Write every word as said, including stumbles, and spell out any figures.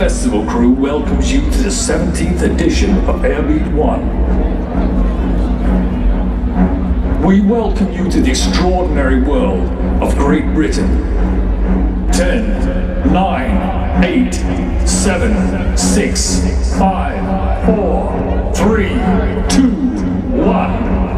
festival crew welcomes you to the seventeenth edition of Airbeat One. We welcome you to the extraordinary world of Great Britain. Ten, nine, eight, seven, six, five, four, three, two, one.